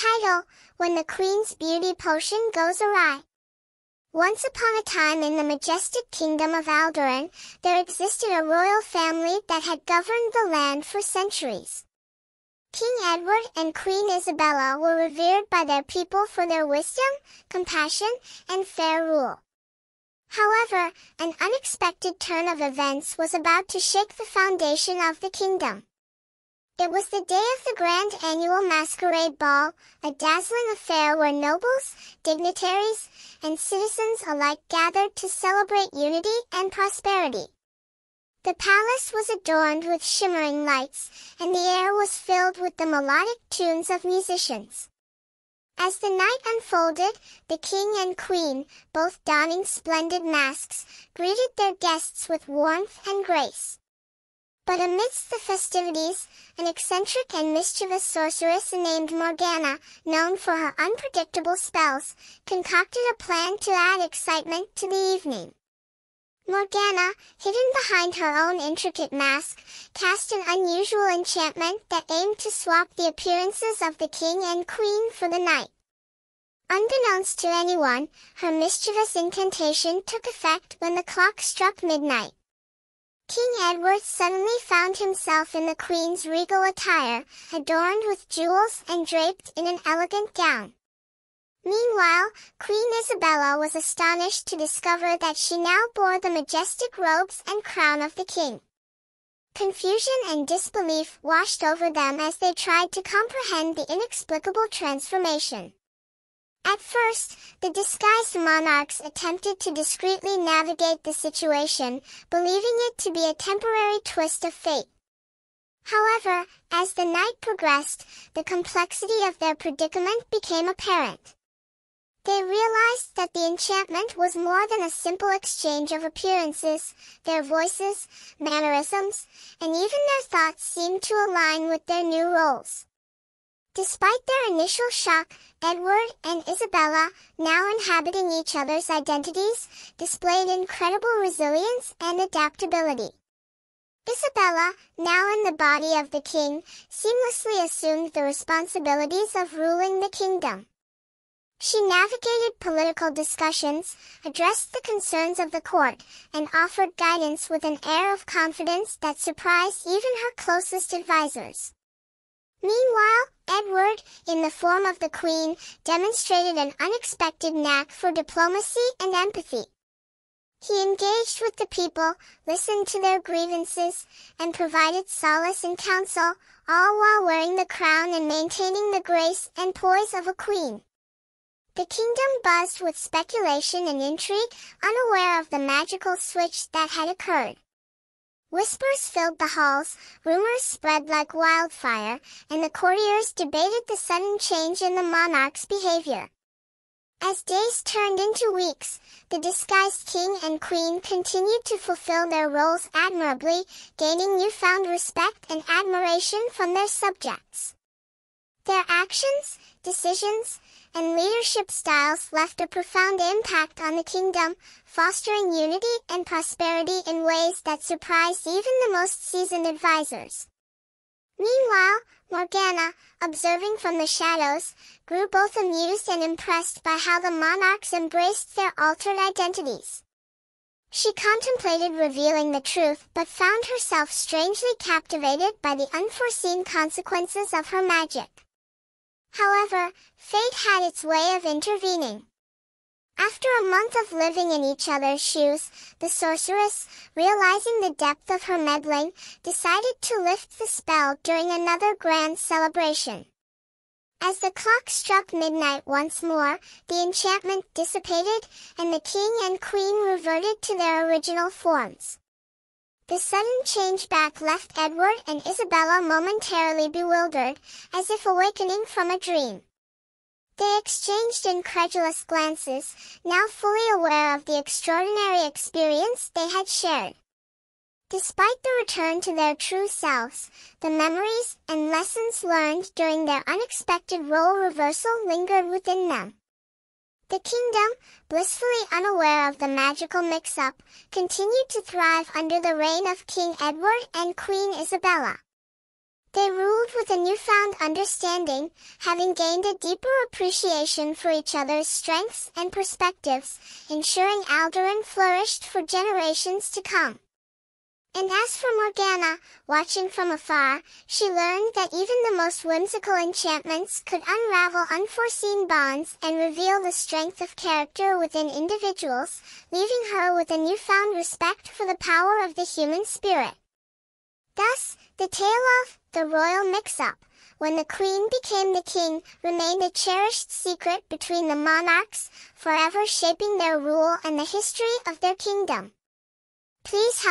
title, When the Queen's Beauty Potion Goes Awry. Once upon a time in the majestic kingdom of Alderaan, there existed a royal family that had governed the land for centuries. King Edward and Queen Isabella were revered by their people for their wisdom, compassion, and fair rule. However, an unexpected turn of events was about to shake the foundation of the kingdom. It was the day of the grand annual masquerade ball, a dazzling affair where nobles, dignitaries, and citizens alike gathered to celebrate unity and prosperity. The palace was adorned with shimmering lights, and the air was filled with the melodic tunes of musicians. As the night unfolded, the king and queen, both donning splendid masks, greeted their guests with warmth and grace. But amidst the festivities, an eccentric and mischievous sorceress named Morgana, known for her unpredictable spells, concocted a plan to add excitement to the evening. Morgana, hidden behind her own intricate mask, cast an unusual enchantment that aimed to swap the appearances of the king and queen for the night. Unbeknownst to anyone, her mischievous incantation took effect when the clock struck midnight. King Edward suddenly found himself in the Queen's regal attire, adorned with jewels and draped in an elegant gown. Meanwhile, Queen Isabella was astonished to discover that she now bore the majestic robes and crown of the king. Confusion and disbelief washed over them as they tried to comprehend the inexplicable transformation. At first, the disguised monarchs attempted to discreetly navigate the situation, believing it to be a temporary twist of fate. However, as the night progressed, the complexity of their predicament became apparent. They realized that the enchantment was more than a simple exchange of appearances. Their voices, mannerisms, and even their thoughts seemed to align with their new roles. Despite their initial shock, Edward and Isabella, now inhabiting each other's identities, displayed incredible resilience and adaptability. Isabella, now in the body of the king, seamlessly assumed the responsibilities of ruling the kingdom. She navigated political discussions, addressed the concerns of the court, and offered guidance with an air of confidence that surprised even her closest advisors. Meanwhile, Edward, in the form of the Queen, demonstrated an unexpected knack for diplomacy and empathy. He engaged with the people, listened to their grievances, and provided solace and counsel, all while wearing the crown and maintaining the grace and poise of a queen. The kingdom buzzed with speculation and intrigue, unaware of the magical switch that had occurred. Whispers filled the halls, rumors spread like wildfire, and the courtiers debated the sudden change in the monarch's behavior. As days turned into weeks, the disguised king and queen continued to fulfill their roles admirably, gaining newfound respect and admiration from their subjects. Their actions, decisions, and leadership styles left a profound impact on the kingdom, fostering unity and prosperity in ways that surprised even the most seasoned advisors. Meanwhile, Morgana, observing from the shadows, grew both amused and impressed by how the monarchs embraced their altered identities. She contemplated revealing the truth but found herself strangely captivated by the unforeseen consequences of her magic. However, fate had its way of intervening. After a month of living in each other's shoes, the sorceress, realizing the depth of her meddling, decided to lift the spell during another grand celebration. As the clock struck midnight once more, the enchantment dissipated, and the king and queen reverted to their original forms. The sudden change back left Edward and Isabella momentarily bewildered, as if awakening from a dream. They exchanged incredulous glances, now fully aware of the extraordinary experience they had shared. Despite the return to their true selves, the memories and lessons learned during their unexpected role reversal lingered within them. The kingdom, blissfully unaware of the magical mix-up, continued to thrive under the reign of King Edward and Queen Isabella. They ruled with a newfound understanding, having gained a deeper appreciation for each other's strengths and perspectives, ensuring Alderaan flourished for generations to come. And as for Morgana, watching from afar, she learned that even the most whimsical enchantments could unravel unforeseen bonds and reveal the strength of character within individuals, leaving her with a newfound respect for the power of the human spirit. Thus, the tale of the royal mix-up, when the queen became the king, remained a cherished secret between the monarchs, forever shaping their rule and the history of their kingdom. Please help